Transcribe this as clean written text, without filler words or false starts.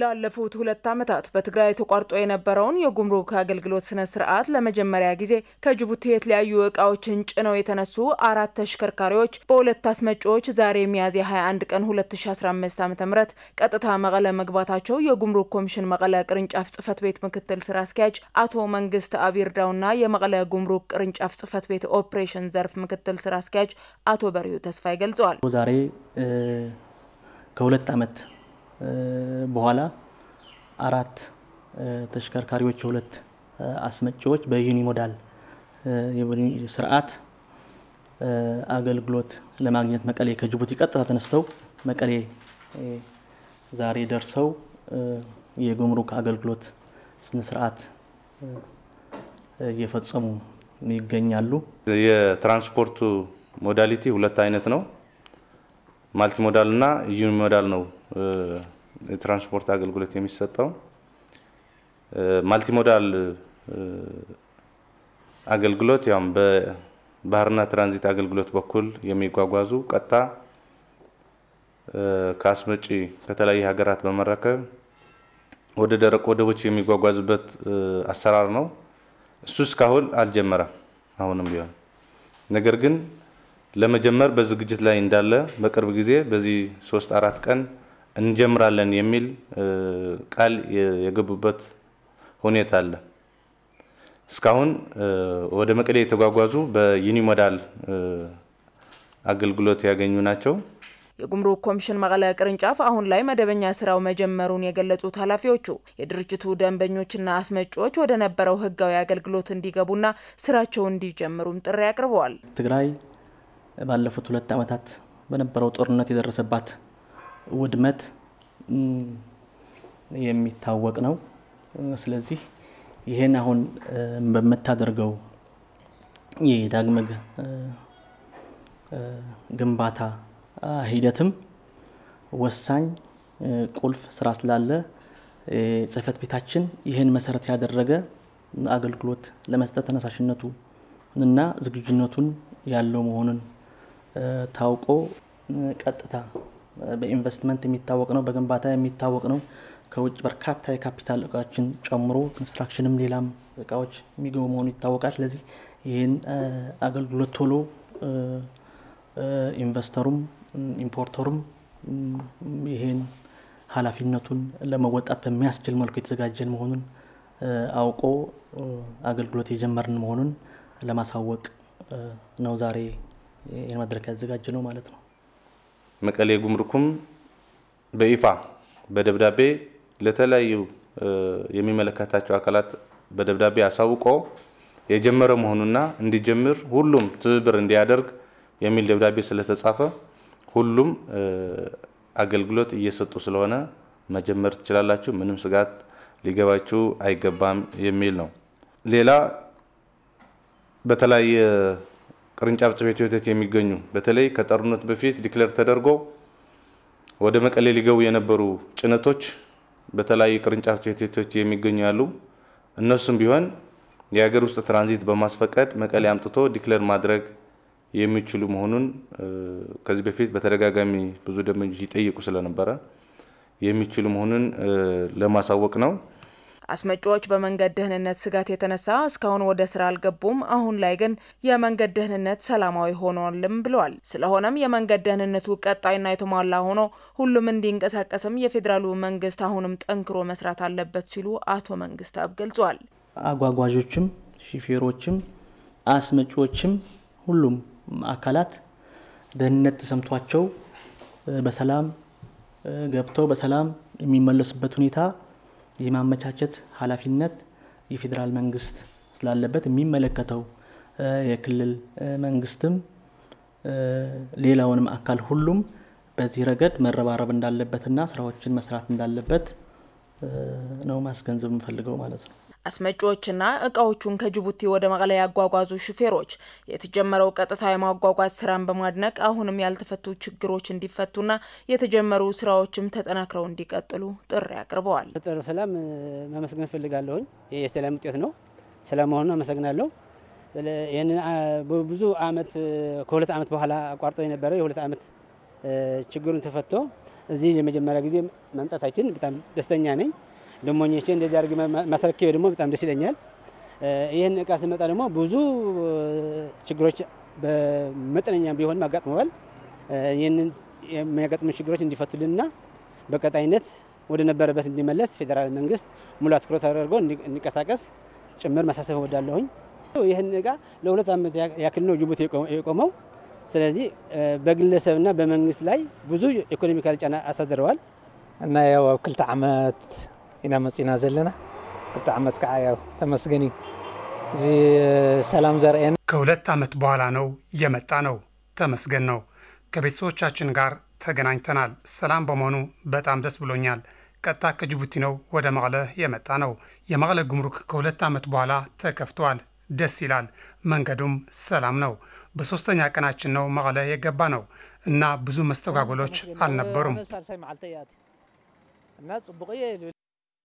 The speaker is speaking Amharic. ላለፉት 2 ዓመታት በትግራይ ተቋርጦ የነበረውን የጉምሩክ አገልግሎት ስነ ስርዓት ለመጀመሪያ ጊዜ ከጅቡቲ የተለያዩ ዕቃዎችን ጭነው የተነሱ 4 ተሽከርካሪዎች በሁለት አስመጪዎች ዛሬ ሚያዝያ 21 ቀን 2015 ዓ.ም ቀጥታ መቀለ መግባታቸው የጉምሩክ ኮሚሽን መቀለ ቅርንጫፍ ጽሕፈት ቤት ምክትል ስራ አስኪያጅ አቶ መንግስት አቢርዳውና የመቀለ ጉምሩክ ቅርንጫፍ ጽሕፈት ቤት ኦፕሬሽን ዘርፍ ምክትል ስራ አስኪያጅ አቶ በርዩ ተስፋይ ገልጸዋል። ዛሬ ከሁለት ዓመት በኋላ አራት ተሽከርካሪዎች ሁለት አስመጪዎች በዩኒሞዳል ስርዓት አገልግሎት ለማግኘት መቀሌ ከጅቡቲ ቀጥታ ተነስተው መቀሌ ዛሬ ደርሰው የጉምሩክ አገልግሎት ስነ ስርዓት እየፈጸሙ ይገኛሉ። የትራንስፖርቱ ሞዳሊቲ ሁለት አይነት ነው። ማልቲ ሞዳልና ዩኒሞዳል ነው የትራንስፖርት አገልግሎት የሚሰጠው። ማልቲ ሞዳል አገልግሎት ያም በባህርና ትራንዚት አገልግሎት በኩል የሚጓጓዙ ቀጥታ ካስመጪ ከተለያየ ሀገራት በመረከብ ወደ ደረቅ ወደቦች የሚጓጓዙበት አሰራር ነው። እሱስ ካሁን አልጀመረም አሁንም ቢሆን ነገር ግን ለመጀመር በዝግጅት ላይ እንዳለ በቅርብ ጊዜ በዚህ 3-4 ቀን እንጀምራለን የሚል ቃል የገቡበት ሁኔታ አለ። እስካሁን ወደ መቀሌ የተጓጓዙ በዩኒሞዳል አገልግሎት ያገኙ ናቸው። የጉምሩክ ኮሚሽን መቀለ ቅርንጫፍ አሁን ላይ መደበኛ ስራው መጀመሩን የገለጹት ኃላፊዎቹ የድርጅቱ ደንበኞችና አስመጪዎች ወደ ነበረው ህጋዊ አገልግሎት እንዲገቡና ስራቸውን እንዲጀምሩም ጥሪ አቅርበዋል። ትግራይ ባለፉት 2 ዓመታት በነበረው ጦርነት የደረሰባት ውድመት የሚታወቅ ነው። ስለዚህ ይሄን አሁን በመታደርገው የዳግም ግንባታ ሂደትም ወሳኝ ቁልፍ ስራ ስላለ ጽሕፈት ቤታችን ይሄን መሰረት ያደረገ አገልግሎት ለመስጠት ተነሳሽነቱ እና ዝግጁነቱን ያለው መሆኑን ታውቆ ቀጥታ በኢንቨስትመንት የሚታወቅ ነው፣ በግንባታ የሚታወቅ ነው። ከውጭ በርካታ የካፒታል እቃዎችን ጨምሮ ኮንስትራክሽንም ሌላም እቃዎች የሚገቡ መሆኑ ይታወቃል። ስለዚህ ይሄን አገልግሎት ቶሎ ኢንቨስተሩም ኢምፖርተሩም ይሄን ኃላፊነቱን ለመወጣት በሚያስችል መልኩ የተዘጋጀን መሆኑን አውቆ አገልግሎት የጀመርን መሆኑን ለማሳወቅ ነው ዛሬ የማድረክ ያዘጋጀነው ማለት ነው። መቀሌ ጉምሩክም በኢፋ በደብዳቤ ለተለያዩ የሚመለከታቸው አካላት በደብዳቤ አሳውቆ የጀመረ መሆኑና እንዲጀምር ሁሉም ትብብር እንዲያደርግ የሚል ደብዳቤ ስለተጻፈ ሁሉም አገልግሎት እየሰጡ ስለሆነ መጀመር ትችላላችሁ፣ ምንም ስጋት ሊገባችሁ አይገባም የሚል ነው። ሌላ በተለያየ ቅርንጫፍ ጽሕፈት ቤቶች የሚገኙ በተለይ ከጦርነት በፊት ዲክሌር ተደርጎ ወደ መቀሌ ሊገቡ የነበሩ ጭነቶች በተለያየ ቅርንጫፍ ጽሕፈት ቤቶች የሚገኙ ያሉ እነሱም ቢሆን የሀገር ውስጥ ትራንዚት በማስፈቀድ መቀሌ አምጥቶ ዲክሌር ማድረግ የሚችሉ መሆኑን ከዚህ በፊት በተደጋጋሚ ብዙ ደንበኞች ይጠይቁ ስለነበረ የሚችሉ መሆኑን ለማሳወቅ ነው። አስመጪዎች በመንገድ ደህንነት ስጋት የተነሳ እስካሁን ወደ ስራ አልገቡም። አሁን ላይ ግን የመንገድ ደህንነት ሰላማዊ ሆኗልም ብለዋል። ስለሆነም የመንገድ ደህንነቱ ቀጣይና የተሟላ ሆኖ ሁሉም እንዲንቀሳቀስም የፌዴራሉ መንግስት አሁንም ጠንክሮ መስራት አለበት ሲሉ አቶ መንግስት አብገልጿል። አጓጓዦችም ሹፌሮችም አስመጪዎችም ሁሉም አካላት ደህንነት ተሰምቷቸው በሰላም ገብተው በሰላም የሚመለሱበት ሁኔታ የማመቻቸት ኃላፊነት የፌዴራል መንግስት ስላለበት የሚመለከተው የክልል መንግስትም ሌላውንም አካል ሁሉም በዚህ ረገድ መረባረብ እንዳለበትና ስራዎችን መስራት እንዳለበት ነው ማስገንዘብ እንፈልገው ማለት ነው። አስመጪዎችና እቃዎቹን ከጅቡቲ ወደ መቀለ ያጓጓዙ ሹፌሮች የተጀመረው ቀጥታ የማጓጓዝ ስራን በማድነቅ አሁንም ያልተፈቱ ችግሮች እንዲፈቱና የተጀመሩ ስራዎችም ተጠናክረው እንዲቀጥሉ ጥሪ አቅርበዋል። ጥሩ ሰላም ማመስገን ፈልጋለሁ። የሰላም ጥያት ነው። ሰላም መሆኑን አመሰግናለሁ። የነ ብዙ አመት ከሁለት አመት በኋላ አቋርጦ የነበረው የሁለት አመት ችግሩን ተፈቶ زين مجمع الجزيم من تايتين بتم دستنياني دمونيشين دجارج مسرك كيرمو بتم دستنيان ين كاسمة ترمو بوزو شجرة بمترنيان بيهون مقعد مول ين مقعد من شجرة اللي فتولنا بكتاينت ودنا بربس دملس فدرال منجس ملات كرة رجون نكساكس شمر مسافة ودالهون ين كا لولا تام يأكلنا جبوتي يقوموا سلازي بقلنا بمنجس لاي بوزو إقليمي كارج أنا أصدروال أنا يا وكل تعمت إنا مسينا زلنا كل تعمت كعياو تمسجني زي سلام زرقين كولت تعمت بعلانو يمتعنو تمسجنو كبيسوت شاشنجار ተገናኝተናል ሰላም በመሆኑ በጣም ደስ ብሎኛል ቀጣ ከጅቡቲ ነው ወደ መቀለ የመጣ ነው የመቀለ ጉምሩክ ከሁለት አመት በኋላ ተከፍቷል ደስ ይላል መንገዱም ሰላም ነው በሶስተኛ ቀናችን ነው መቀለ የገባ ነው እና ብዙ መስተጓጎሎች አልነበሩም እና ጽብቀየ